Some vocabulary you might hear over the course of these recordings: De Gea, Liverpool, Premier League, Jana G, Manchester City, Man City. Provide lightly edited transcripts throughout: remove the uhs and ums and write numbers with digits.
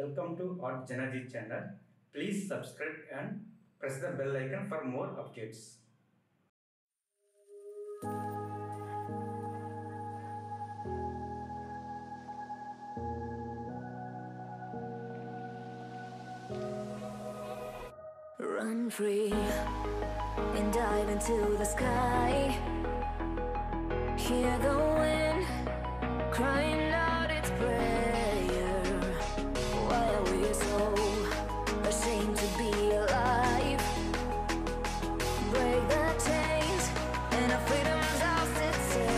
Welcome to our Jana G channel. Please subscribe and press the bell icon for more updates. Run free and dive into the sky. Hear the wind crying out its prayer. Why are we so ashamed to be alive? Break the chains and our freedom's ours to take.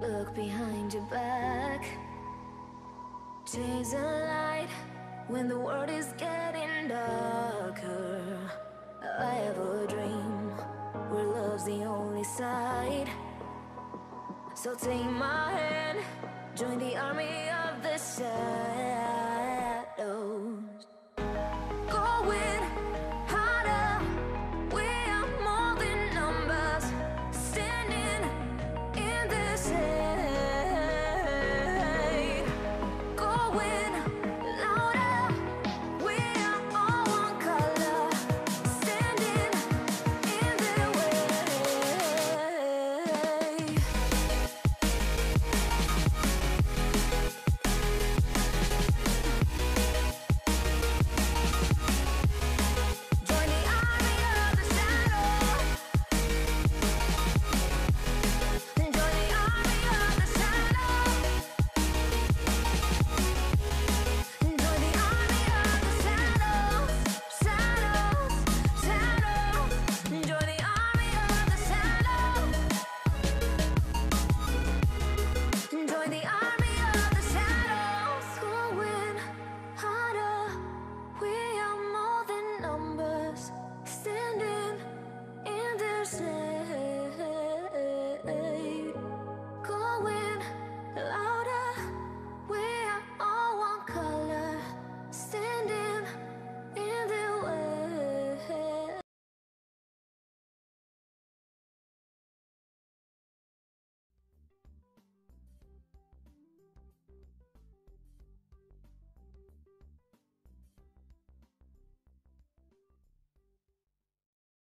Look behind your back. Chase a light when the world is getting darker. I have a dream where love's the only side. So take my hand, join the army of the shadows. Going harder, we are more than numbers. Standing in this. Go with